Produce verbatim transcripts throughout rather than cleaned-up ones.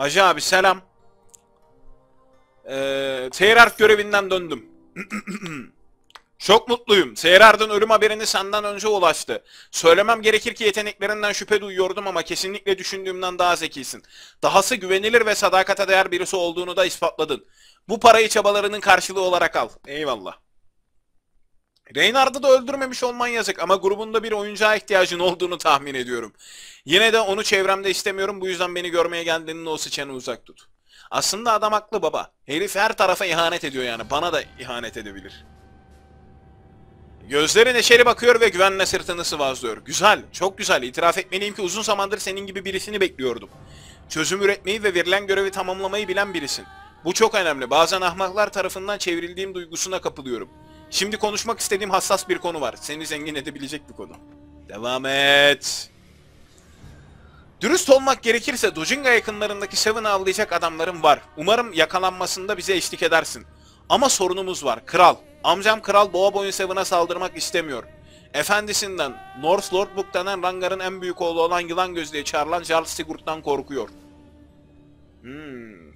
Hacı abi selam. Ee, Seyyar görevinden döndüm. Çok mutluyum. Seyyar'dan ölüm haberini senden önce ulaştı. Söylemem gerekir ki yeteneklerinden şüphe duyuyordum ama kesinlikle düşündüğümden daha zekisin. Dahası güvenilir ve sadakate değer birisi olduğunu da ispatladın. Bu parayı çabalarının karşılığı olarak al. Eyvallah. Reynard'ı da öldürmemiş olman yazık ama grubunda bir oyuncağa ihtiyacın olduğunu tahmin ediyorum. Yine de onu çevremde istemiyorum, bu yüzden beni görmeye geldiğinin o sıçanı uzak tut. Aslında adam haklı baba. Herif her tarafa ihanet ediyor yani. Bana da ihanet edebilir. Gözleri neşeli bakıyor ve güvenle sırtını sıvazlıyor. Güzel, çok güzel. İtiraf etmeliyim ki uzun zamandır senin gibi birisini bekliyordum. Çözüm üretmeyi ve verilen görevi tamamlamayı bilen birisin. Bu çok önemli. Bazen ahmaklar tarafından çevrildiğim duygusuna kapılıyorum. Şimdi konuşmak istediğim hassas bir konu var. Seni zengin edebilecek bir konu. Devam et. Dürüst olmak gerekirse Dojenga yakınlarındaki Seven'ı avlayacak adamlarım var. Umarım yakalanmasında bize eşlik edersin. Ama sorunumuz var. Kral. Amcam Kral Boaboy'un Seven'a saldırmak istemiyor. Efendisinden, North Lordbook denen Ragnar'ın en büyük oğlu olan Yılan Göz diye çağrılan Charles Sigurd'dan korkuyor. Hmm.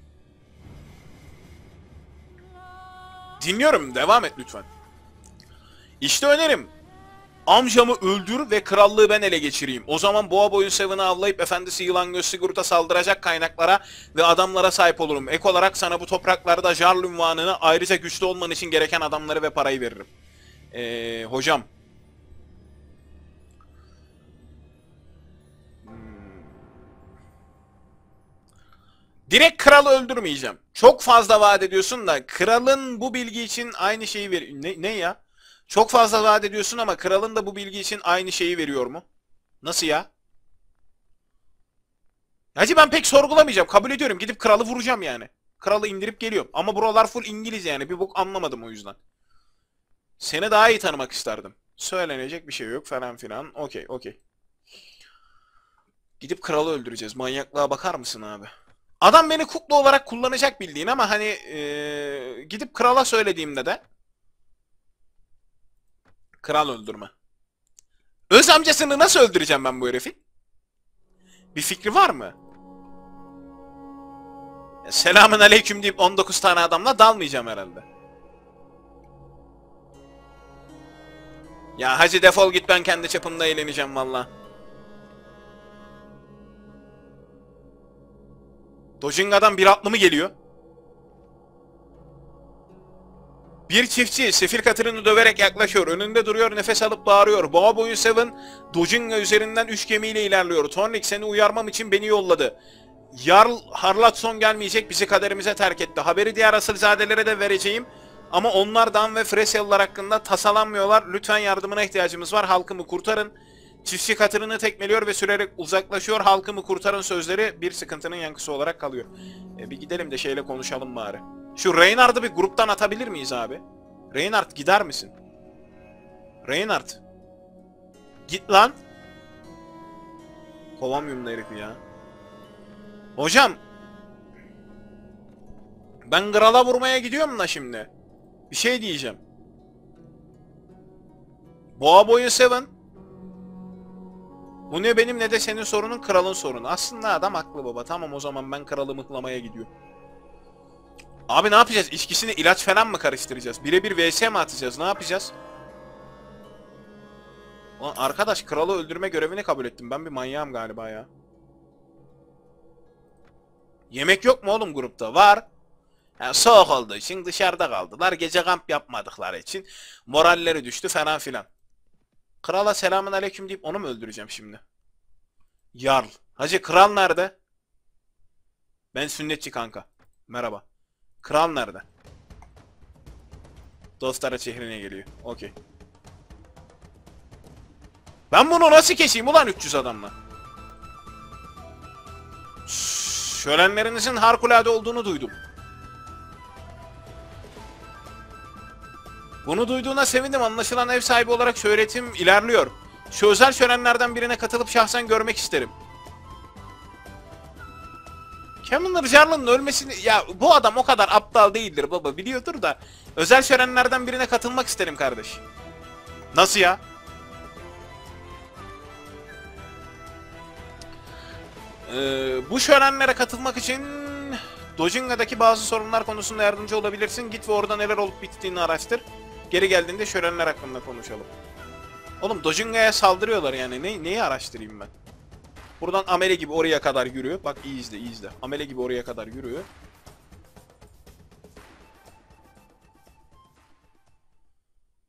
Dinliyorum. Devam et lütfen. İşte önerim. Amcamı öldür ve krallığı ben ele geçireyim. O zaman Boaboy'un Seven'ı avlayıp efendisi Yılan Göz Sigurd'a saldıracak kaynaklara ve adamlara sahip olurum. Ek olarak sana bu topraklarda Jarl unvanını, ayrıca güçlü olman için gereken adamları ve parayı veririm. Ee, hocam. Direkt kralı öldürmeyeceğim. Çok fazla vaat ediyorsun da kralın bu bilgi için aynı şeyi ver... Ne, ne ya? Çok fazla vaat ediyorsun ama kralın da bu bilgi için aynı şeyi veriyor mu? Nasıl ya? Hacı ben pek sorgulamayacağım. Kabul ediyorum. Gidip kralı vuracağım yani. Kralı indirip geliyorum. Ama buralar full İngiliz yani. Bir bok anlamadım o yüzden. Seni daha iyi tanımak isterdim. Söylenecek bir şey yok falan filan. Okey okey. Gidip kralı öldüreceğiz. Manyaklığa bakar mısın abi? Adam beni kukla olarak kullanacak bildiğin ama hani ee, gidip krala söylediğimde de kral öldürme. Öz amcasını nasıl öldüreceğim ben bu herifin? Bir fikri var mı? Selamün aleyküm deyip on dokuz tane adamla dalmayacağım herhalde. Ya hacı defol git, ben kendi çapımda eğleneceğim valla. Dojenga'dan bir atlı mı geliyor? Bir çiftçi sefil katırını döverek yaklaşıyor. Önünde duruyor, nefes alıp bağırıyor. Boaboy'un Seven, Dojenga üzerinden üç gemiyle ilerliyor. Tony seni uyarmam için beni yolladı. Jarl Arlatson gelmeyecek, bizi kaderimize terk etti. Haberi diğer asılzadelere de vereceğim. Ama onlar Dan ve Fresyalılar hakkında tasalanmıyorlar. Lütfen yardımına ihtiyacımız var. Halkımı kurtarın. Çiftçi katırını tekmeliyor ve sürerek uzaklaşıyor. Halkımı kurtarın sözleri bir sıkıntının yankısı olarak kalıyor. E, bir gidelim de şeyle konuşalım bari. Şu Reynard'ı bir gruptan atabilir miyiz abi? Reynard gider misin? Reynard. Git lan. Kovamıyorum da herifi ya. Hocam. Ben krala vurmaya gidiyorum da şimdi. Bir şey diyeceğim. Boaboy'un Seven. Bu ne benim ne de senin sorunun, kralın sorunu. Aslında adam haklı baba. Tamam o zaman ben kralı mıklamaya gidiyorum. Abi ne yapacağız? İçkisine ilaç falan mı karıştıracağız? Birebir vs mi atacağız? Ne yapacağız? Ulan arkadaş kralı öldürme görevini kabul ettim. Ben bir manyağım galiba ya. Yemek yok mu oğlum grupta? Var. Yani soğuk olduğu için dışarıda kaldılar. Gece kamp yapmadıkları için moralleri düştü falan filan. Krala selamun aleyküm deyip onu mu öldüreceğim şimdi? Jarl. Hacı kral nerede? Ben sünnetçi kanka. Merhaba. Kral nerede? Dostlara şehrine geliyor. Okey. Ben bunu nasıl keseyim ulan üç yüz adamla? Şölenlerinizin harikulade olduğunu duydum. Bunu duyduğuna sevindim. Anlaşılan ev sahibi olarak şöhretim ilerliyor. Şu özel şölenlerden birine katılıp şahsen görmek isterim. Caminder Jarl'ın ölmesini... Ya bu adam o kadar aptal değildir baba, biliyordur da. Özel şölenlerden birine katılmak isterim kardeş. Nasıl ya? Ee, Ee, bu şölenlere katılmak için Dojenga'daki bazı sorunlar konusunda yardımcı olabilirsin. Git ve orada neler olup bittiğini araştır. Geri geldiğinde şölenler hakkında konuşalım. Oğlum Dojenga'ya saldırıyorlar yani. Ne, neyi araştırayım ben? Buradan amele gibi oraya kadar yürüyor. Bak iyi izle, iyi izle. Amele gibi oraya kadar yürüyor.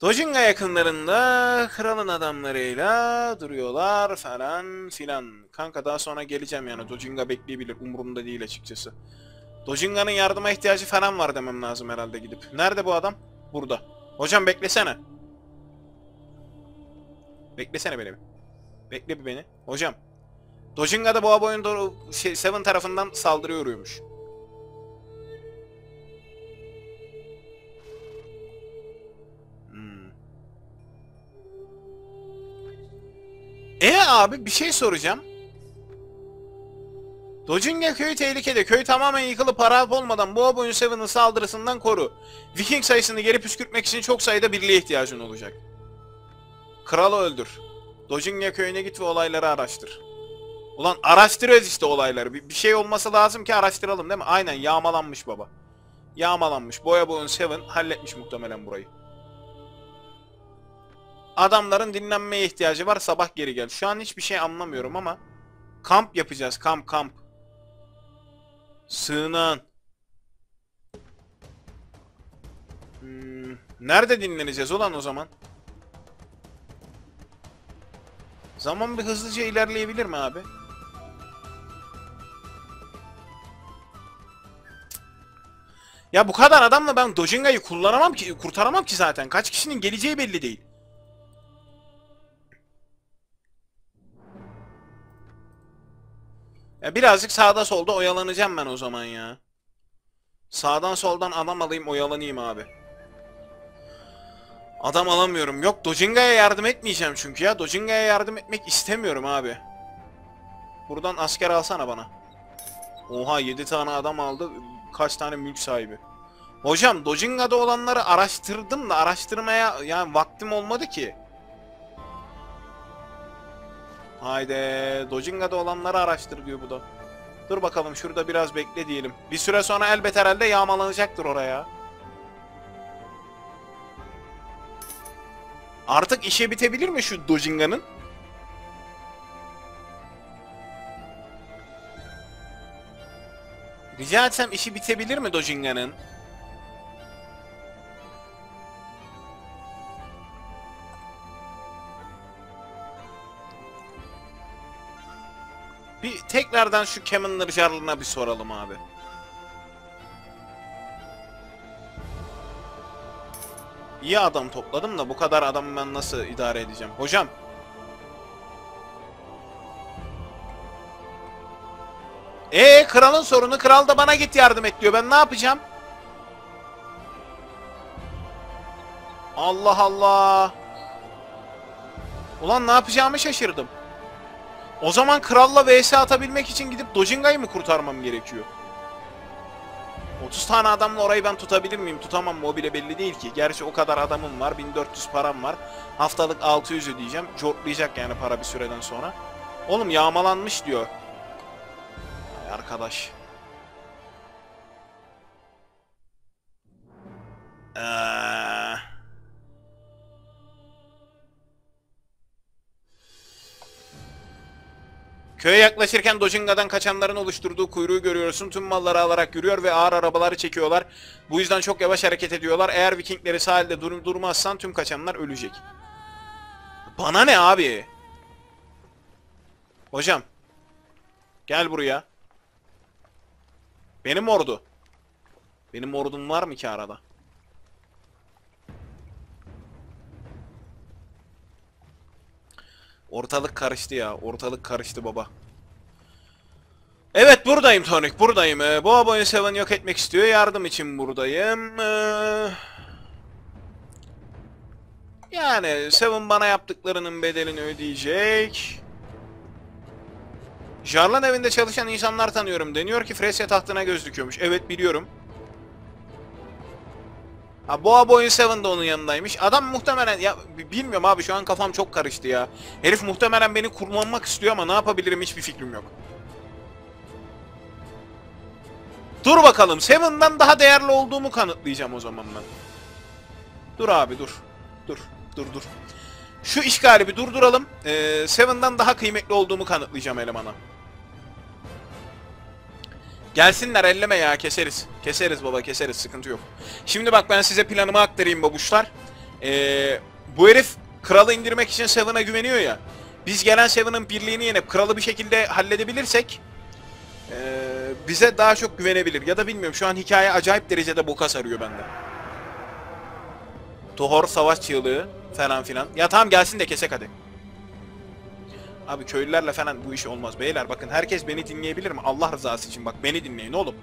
Dojenga yakınlarında kralın adamlarıyla duruyorlar falan filan. Kanka daha sonra geleceğim yani. Dojenga bekleyebilir. Umurumda değil açıkçası. Dojenga'nın yardıma ihtiyacı falan var demem lazım herhalde gidip. Nerede bu adam? Burada. Hocam beklesene. Beklesene beni. Bekle bir beni. Hocam. Dojenga da Boaboy'un doğru şey, Seven tarafından saldırıya uğruyormuş. E abi bir şey soracağım. Dojenga köyü tehlikede. Köy tamamen yıkılıp harap olmadan Boaboy'un Seven'ın saldırısından koru. Viking sayısını geri püskürtmek için çok sayıda birliğe ihtiyacın olacak. Kralı öldür. Dojenga köyüne git ve olayları araştır. Ulan araştırıyoruz işte olayları. Bir, bir şey olması lazım ki araştıralım değil mi? Aynen yağmalanmış baba. Yağmalanmış. Boaboy'un Seven halletmiş muhtemelen burayı. Adamların dinlenmeye ihtiyacı var. Sabah geri gel. Şu an hiçbir şey anlamıyorum ama kamp yapacağız. Kamp kamp. Sığınan. Hmm, nerede dinleneceğiz ulan o zaman? Zaman bir hızlıca ilerleyebilir mi abi? Ya bu kadar adamla ben Dojenga'yı kullanamam ki, kurtaramam ki zaten. Kaç kişinin geleceği belli değil. Ya birazcık sağda solda oyalanacağım ben o zaman ya. Sağdan soldan adam alayım oyalanayım abi. Adam alamıyorum. Yok Dojenga'ya yardım etmeyeceğim çünkü ya. Dojenga'ya yardım etmek istemiyorum abi. Buradan asker alsana bana. Oha yedi tane adam aldı. Kaç tane mülk sahibi. Hocam Dojenga'da olanları araştırdım da araştırmaya yani vaktim olmadı ki. Haydi Dojenga'da olanları araştır diyor bu da. Dur bakalım şurada biraz bekle diyelim. Bir süre sonra elbet herhalde yağmalanacaktır oraya. Artık işe bitebilir mi şu Dojenga'nın? Rica etsem işi bitebilir mi Dojenga'nın? Bir tekrardan şu Caminder Jarl'ına bir soralım abi. İyi adam topladım da bu kadar adamı ben nasıl idare edeceğim? Hocam. Eee kralın sorunu. Kral da bana git yardım et diyor. Ben ne yapacağım? Allah Allah. Ulan ne yapacağımı şaşırdım. O zaman kralla vs atabilmek için gidip Dojenga'yı mı kurtarmam gerekiyor? otuz tane adamla orayı ben tutabilir miyim? Tutamam mı? O bile belli değil ki. Gerçi o kadar adamım var. bin dört yüz param var. Haftalık altı yüz ödeyeceğim. Cortlayacak yani para bir süreden sonra. Oğlum yağmalanmış diyor. Ay arkadaş. Eee... Köye yaklaşırken Dojenga'dan kaçanların oluşturduğu kuyruğu görüyorsun. Tüm malları alarak yürüyor ve ağır arabaları çekiyorlar. Bu yüzden çok yavaş hareket ediyorlar. Eğer Vikingleri sahilde dur durmazsan tüm kaçanlar ölecek. Bana ne abi? Hocam. Gel buraya. Benim ordu. Benim ordum var mı ki arada? Ortalık karıştı ya. Ortalık karıştı baba. Evet buradayım Tony. Buradayım. Ee, Boaboy'un Seven'i yok etmek istiyor. Yardım için buradayım. Ee... Yani Seven bana yaptıklarının bedelini ödeyecek. Jarl'ın evinde çalışan insanlar tanıyorum. Deniyor ki Fresya tahtına göz dikiyormuş. Evet biliyorum. Ha, Boaboy'un Seven de onun yanındaymış. Adam muhtemelen... Ya bilmiyorum abi şu an kafam çok karıştı ya. Herif muhtemelen beni kullanmak istiyor ama ne yapabilirim hiçbir fikrim yok. Dur bakalım, Seven'dan daha değerli olduğumu kanıtlayacağım o zaman ben. Dur abi dur. Dur dur dur. Şu işgali bir durduralım. Ee, Seven'dan daha kıymetli olduğumu kanıtlayacağım elemana. Gelsinler, elleme ya, keseriz. Keseriz baba, keseriz, sıkıntı yok. Şimdi bak, ben size planımı aktarayım babuşlar. Ee, bu herif kralı indirmek için Seven'a güveniyor ya. Biz gelen Seven'ın birliğini yenip kralı bir şekilde halledebilirsek ee, bize daha çok güvenebilir. Ya da bilmiyorum, şu an hikaye acayip derecede boka sarıyor bende. Tohor savaş çığlığı falan filan. Ya tamam, gelsin de kesek hadi. Abi köylülerle falan bu iş olmaz beyler. Bakın, herkes beni dinleyebilir mi? Allah rızası için bak, beni dinleyin oğlum.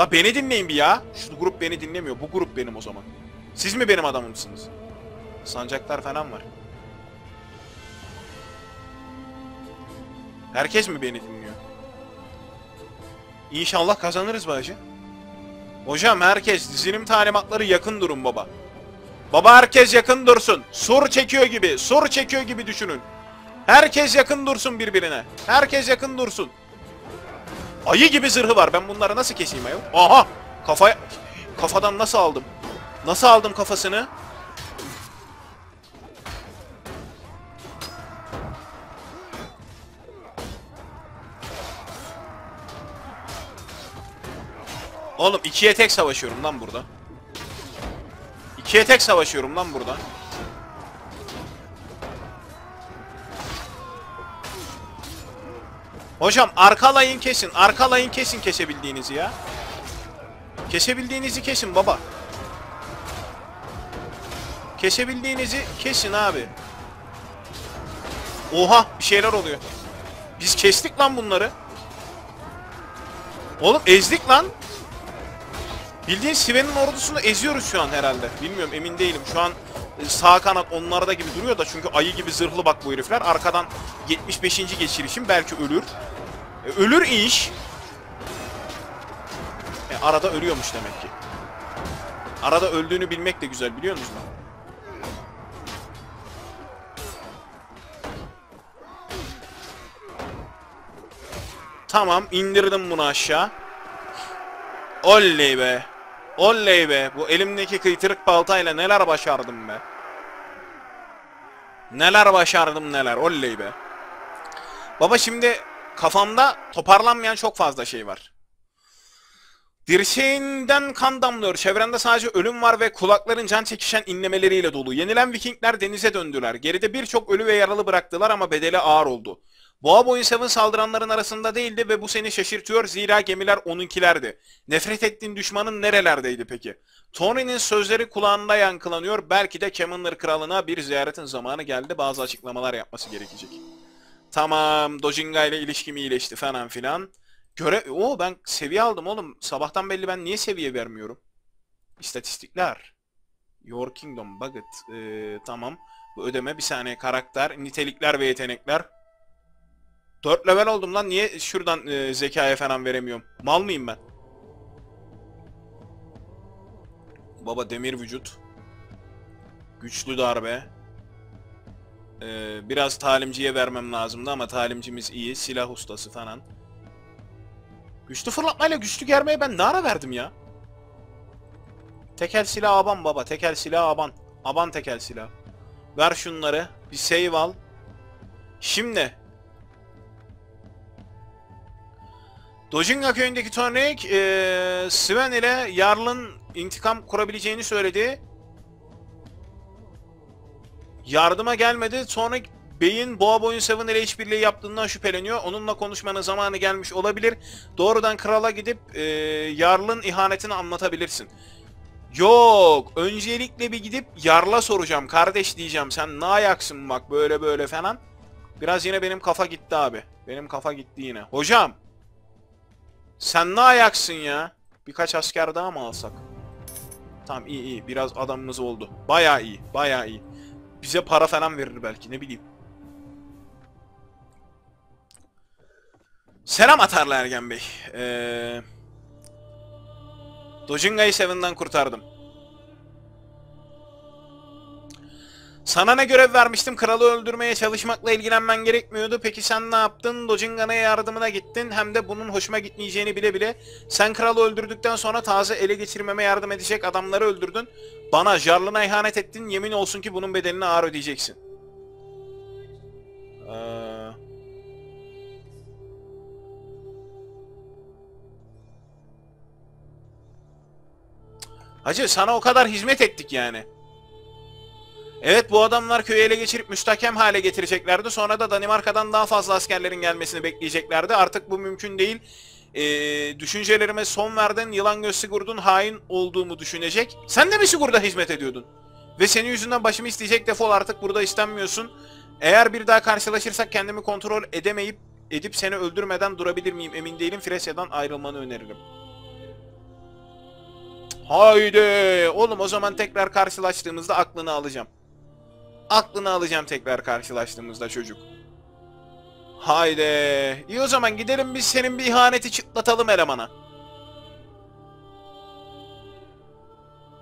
La beni dinleyin bir ya. Şu grup beni dinlemiyor. Bu grup benim o zaman. Siz mi benim adamımsınız? Sancaklar falan var. Herkes mi beni dinliyor? İnşallah kazanırız bacı. Hocam herkes, dizilim talimatları, yakın durun baba. Baba herkes yakın dursun. Sur çekiyor gibi, sur çekiyor gibi düşünün. Herkes yakın dursun birbirine. Herkes yakın dursun. Ayı gibi zırhı var. Ben bunları nasıl keseyim ayol? Aha! Kafaya... Kafadan nasıl aldım? Nasıl aldım kafasını? Oğlum ikiye tek savaşıyorum lan burada. İkiye tek savaşıyorum lan burada. Hocam arkalayın kesin. Arkalayın kesin kesebildiğinizi ya. Kesebildiğinizi kesin baba. Kesebildiğinizi kesin abi. Oha, bir şeyler oluyor. Biz kestik lan bunları. Oğlum ezdik lan. Bildiğin Sive'nin ordusunu eziyoruz şu an herhalde. Bilmiyorum, emin değilim. Şu an sağ kanat onlarda gibi duruyor da, çünkü ayı gibi zırhlı bak bu herifler. Arkadan yetmiş beşinci geçirişim, belki ölür. E, ölür iş. E, arada ölüyormuş demek ki. Arada öldüğünü bilmek de güzel, biliyor musun? Tamam, indirdim bunu aşağı. Oley be. Oley be, bu elimdeki kıytırık baltayla neler başardım be. Neler başardım neler, oley be. Baba şimdi kafamda toparlanmayan çok fazla şey var. Dirseğinden kan damlıyor, çevrende sadece ölüm var ve kulakların can çekişen inlemeleriyle dolu. Yenilen Vikingler denize döndüler. Geride birçok ölü ve yaralı bıraktılar ama bedeli ağır oldu. Boaboy'un Seven saldıranların arasında değildi ve bu seni şaşırtıyor, zira gemiler onunkilerdi. Nefret ettiğin düşmanın nerelerdeydi peki? Tony'nin sözleri kulağında yankılanıyor, belki de Caminder kralına bir ziyaretin zamanı geldi, bazı açıklamalar yapması gerekecek. Tamam, Dojenga ile ilişkim iyileşti falan filan. Göre... Oo, ben seviye aldım oğlum, sabahtan belli ben niye seviye vermiyorum? İstatistikler. Your Kingdom Bucket. Ee, tamam, bu ödeme bir saniye, karakter, nitelikler ve yetenekler. dört level oldum lan, niye şuradan e, zekaya falan veremiyorum? Mal mıyım ben? Baba demir vücut. Güçlü darbe. Ee, biraz talimciye vermem lazımdı ama talimcimiz iyi. Silah ustası falan. Güçlü fırlatmayla güçlü germeye ben ne ara verdim ya? Tekel silah aban baba. Tekel silah aban. Aban tekel silah. Ver şunları. Bir save al. Şimdi... Dojenga köyündeki Tony, e, Seven ile Jarl'ın intikam kurabileceğini söyledi. Yardıma gelmedi. Tony Bey'in Boaboy'un Seven ile işbirliği yaptığından şüpheleniyor. Onunla konuşmanın zamanı gelmiş olabilir. Doğrudan krala gidip e, Jarl'ın ihanetini anlatabilirsin. Yok. Öncelikle bir gidip Jarl'a soracağım. Kardeş diyeceğim, sen ne ayaksın bak böyle böyle falan. Biraz yine benim kafa gitti abi. Benim kafa gitti yine. Hocam. Sen ne ayaksın ya? Birkaç asker daha mı alsak? Tamam, iyi iyi. Biraz adamımız oldu. Bayağı iyi. Bayağı iyi. Bize para falan verir belki. Ne bileyim. Selam atarlı Ergen Bey. Ee, Dojenga'yı Seven'den kurtardım. Sana ne görev vermiştim? Kralı öldürmeye çalışmakla ilgilenmen gerekmiyordu. Peki sen ne yaptın? Dojenga'ya yardımına gittin. Hem de bunun hoşuma gitmeyeceğini bile bile. Sen kralı öldürdükten sonra taze ele geçirmeme yardım edecek adamları öldürdün. Bana, Jarl'ına ihanet ettin. Yemin olsun ki bunun bedelini ağır ödeyeceksin. Ee... Hacı, sana o kadar hizmet ettik yani. Evet, bu adamlar köyü ele geçirip müstakem hale getireceklerdi. Sonra da Danimarka'dan daha fazla askerlerin gelmesini bekleyeceklerdi. Artık bu mümkün değil. Ee, düşüncelerime son verdin. Yılan Göz Sigurd'un hain olduğumu düşünecek. Sen de mi Sigurd'a hizmet ediyordun? Ve senin yüzünden başımı isteyecek, defol artık, burada istenmiyorsun. Eğer bir daha karşılaşırsak kendimi kontrol edemeyip edip seni öldürmeden durabilir miyim emin değilim. Fresya'dan ayrılmanı öneririm. Haydi oğlum, o zaman tekrar karşılaştığımızda aklını alacağım. Aklını alacağım tekrar karşılaştığımızda çocuk. Haydi. İyi, o zaman gidelim biz senin bir ihaneti çıtlatalım elemana.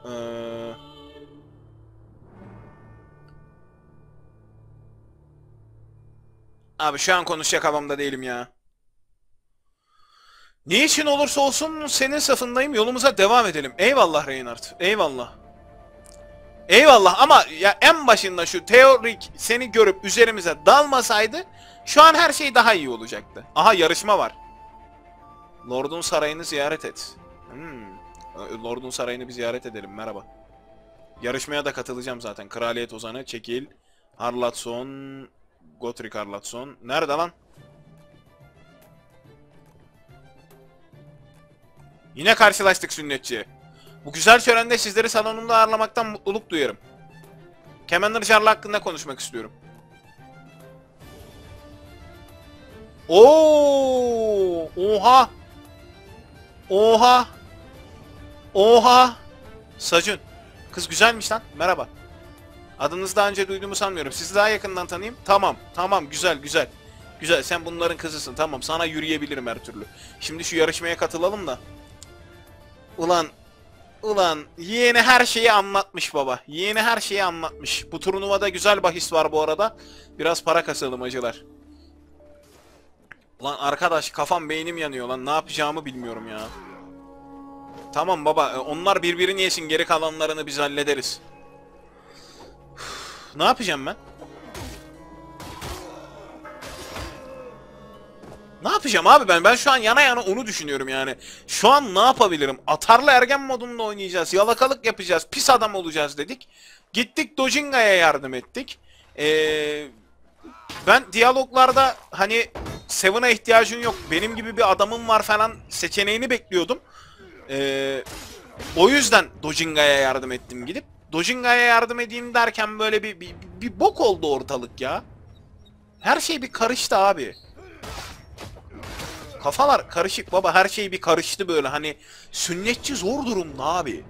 Ee... Abi şu an konuşacak havamda değilim ya. Niçin olursa olsun senin safındayım, yolumuza devam edelim. Eyvallah Reynard, eyvallah. Eyvallah ama ya en başında şu teorik seni görüp üzerimize dalmasaydı şu an her şey daha iyi olacaktı. Aha, yarışma var. Lord'un sarayını ziyaret et. Hmm. Lord'un sarayını bir ziyaret edelim, merhaba. Yarışmaya da katılacağım zaten. Kraliyet ozanı çekil. Arlatson, Gotrik Arlatson. Nerede lan? Yine karşılaştık sünnetçi. Bu güzel şölende sizleri salonumda ağırlamaktan mutluluk duyarım. Caminder Jarl hakkında konuşmak istiyorum. Oo! Oha! Oha! Oha! Sacun. Kız güzelmiş lan. Merhaba. Adınızı daha önce duyduğumu sanmıyorum. Sizi daha yakından tanıyayım. Tamam. Tamam. Güzel. Güzel. Güzel. Sen bunların kızısın. Tamam. Sana yürüyebilirim her türlü. Şimdi şu yarışmaya katılalım da. Ulan... Ulan yeğeni her şeyi anlatmış baba. Yeğeni her şeyi anlatmış. Bu turnuvada güzel bahis var bu arada. Biraz para kasalım acılar. Ulan arkadaş, kafam beynim yanıyor lan. Ne yapacağımı bilmiyorum ya. Tamam baba, onlar birbirini yesin, geri kalanlarını biz hallederiz. Uf, ne yapacağım ben? Ne yapacağım abi ben? Ben şu an yana yana onu düşünüyorum yani. Şu an ne yapabilirim? Atarlı ergen modunda oynayacağız. Yalakalık yapacağız. Pis adam olacağız dedik. Gittik Dojenga'ya yardım ettik. Ee, ben diyaloglarda hani Seven'a ihtiyacın yok, benim gibi bir adamım var falan seçeneğini bekliyordum. Ee, o yüzden Dojenga'ya yardım ettim gidip. Dojenga'ya yardım edeyim derken böyle bir, bir, bir bok oldu ortalık ya. Her şey bir karıştı abi. Kafalar karışık baba, her şey bir karıştı böyle hani. Sünnetçi zor durumda abi.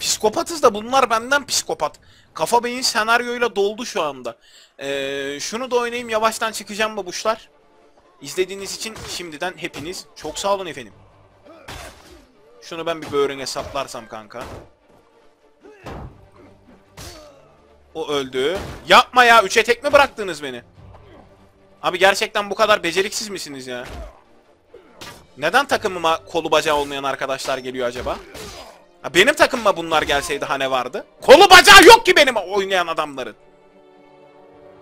Psikopatız da bunlar benden psikopat. Kafa beyin senaryoyla doldu şu anda. Ee, şunu da oynayayım, yavaştan çıkacağım babuşlar. İzlediğiniz için şimdiden hepiniz çok sağ olun efendim. Şunu ben bir böğrüne saplarsam kanka. O öldü. Yapma ya, üçe tek mi bıraktınız beni? Abi gerçekten bu kadar beceriksiz misiniz ya? Neden takımıma kolu bacağı olmayan arkadaşlar geliyor acaba? Ha, benim takımıma bunlar gelseydi hani vardı? Kolu bacağı yok ki benim oynayan adamların.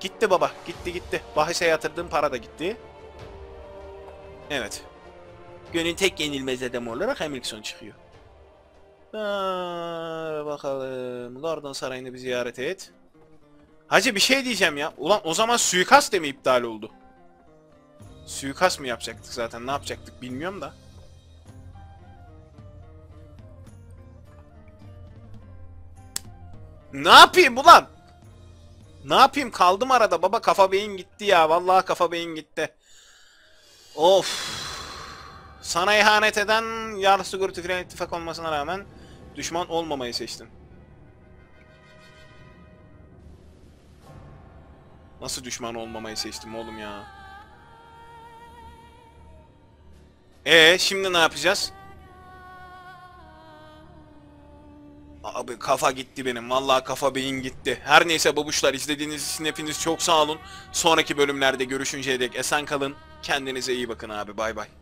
Gitti baba, gitti gitti. Bahise yatırdığım para da gitti. Evet. Gönül tek yenilmez adam olarak Hamilton çıkıyor. Aa, bakalım. Gordon sarayını bir ziyaret et. Hacı bir şey diyeceğim ya. Ulan o zaman suikast de mi iptal oldu? Suikast mı yapacaktık zaten? Ne yapacaktık bilmiyorum da. Ne yapayım ulan? Ne yapayım? Kaldım arada baba. Kafa beyin gitti ya. Vallahi kafa beyin gitti. Of. Sana ihanet eden Jarl Sigurd ile ittifak olmasına rağmen düşman olmamayı seçtim. Nasıl düşman olmamayı seçtim oğlum ya? Ee şimdi ne yapacağız? Abi kafa gitti benim. Vallahi kafa beyin gitti. Her neyse babuşlar, izlediğiniz için hepiniz çok sağ olun. Sonraki bölümlerde görüşünceye dek esen kalın. Kendinize iyi bakın abi. Bay bay.